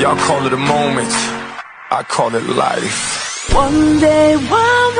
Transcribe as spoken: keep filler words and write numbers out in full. Y'all call it a moment, I call it life. One day, one